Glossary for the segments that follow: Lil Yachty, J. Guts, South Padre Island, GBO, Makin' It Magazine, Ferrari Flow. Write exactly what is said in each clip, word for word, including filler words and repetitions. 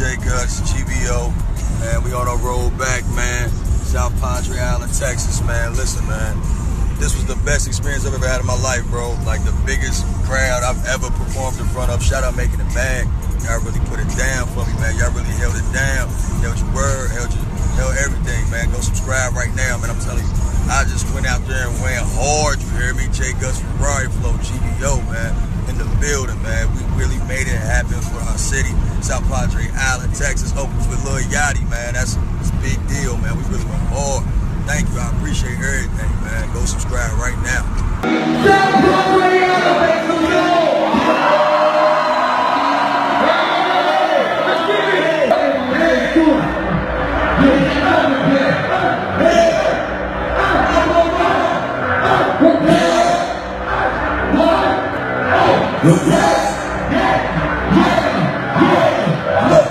J. Guts, G B O, man. We on our road back, man. South Padre Island, Texas, man. Listen, man, this was the best experience I've ever had in my life, bro. Like the biggest crowd I've ever performed in front of. Shout out Makin' It Mag. Y'all really put it down for me, man. Y'all really held it down. Held your word, held your, held everything, man. Go subscribe right now, man. I'm telling you, I just went out there and went hard. You hear me? J. Guts, Ferrari Flow, G B O, man. In the building, man. We really made it happen for our city, South Padre Island, Texas. Opens with Lil Yachty, man. That's, that's a big deal, man. We really went hard. Thank you. I appreciate everything, man. Go subscribe right now. Look,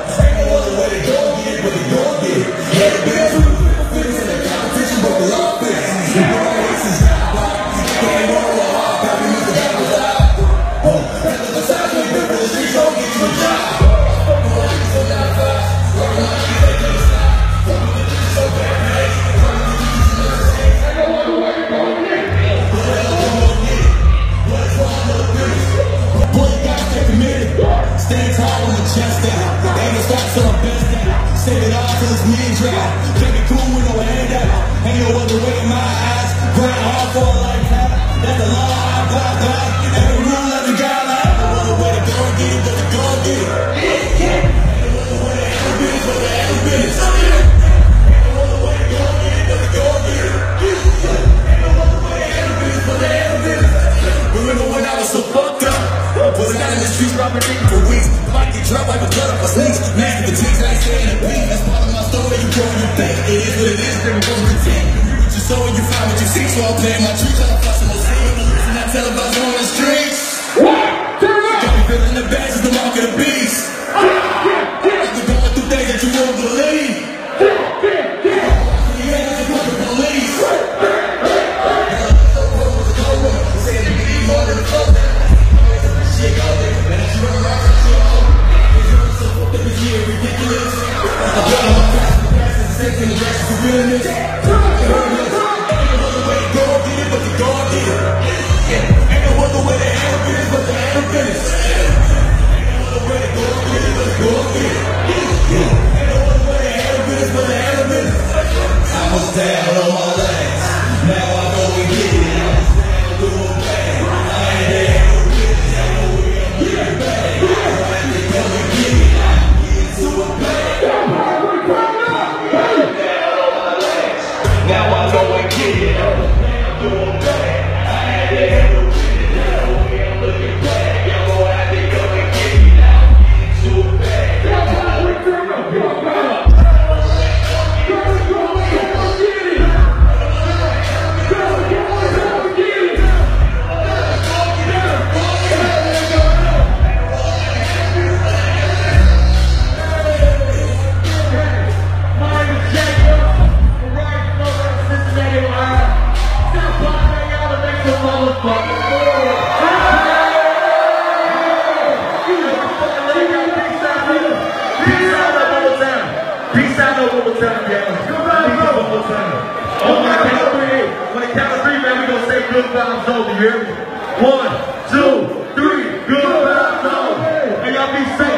take it all the way to go get what they don't get. Get back to the fix and the competition, but we all fix. You know this is not right. Can't go to a hard time, you need to have a job. Oh, that's the time you live in the streets, don't get you a job. Fucking on you, so down fast. Fucking on you, so down fast. Fucking on you, so down fast. Fucking on you, so down fast. I don't want to work, I don't want to get. What the hell you want to get? What's wrong with the bitch? Stand tall with the chest out. They ain't no stocks till I'm best out. Save it all till it's me and dry. Can't be cool with no hand out. Ain't no other way in my eyes. Grind hard for a lifetime. That's the law I block by. Every rule of the guideline. Ain't no other way to go and get it, but to go and get it. Ain't no other way to ever be it, but to ever be it. Ain't no other way to go and get it, but to go and get it. Ain't no other way to ever be it, but to ever be it. Remember when I was so fucked up? Wasn't out in the streets robbing niggas for weeks. Might get dropped like a blood off a sneeze. Nasty fatigues, I ain't saying a week. That's part of my story, you grow and you think. It is what it is, then go pretend. You read your soul and you find what you seek. So I'm playing my tree, trying to find some more sleep. And I tell about you on the streets. What? Got me feeling the badge is the mark of the beast. I've been going through things that you won't believe. You ain't nothing but the police. Saying they need more than a cloak. Shit go there, man, that's your right to show. They do it so fucked up this year, ridiculous. I'm getting my past and past is the same thing, the rest is realness. Ain't no other way to go and get it, but to go and get it. Ain't no other way to handle business, but to handle business. Ain't no other way to go and get it, but to go and get it. Ain't no other way to handle business, but to handle business. I was down on my legs, now I go and get it. I was down to do a bad, I ain't there. Vibes only, you hear me? One, two, three, good vibes only. And y'all be safe.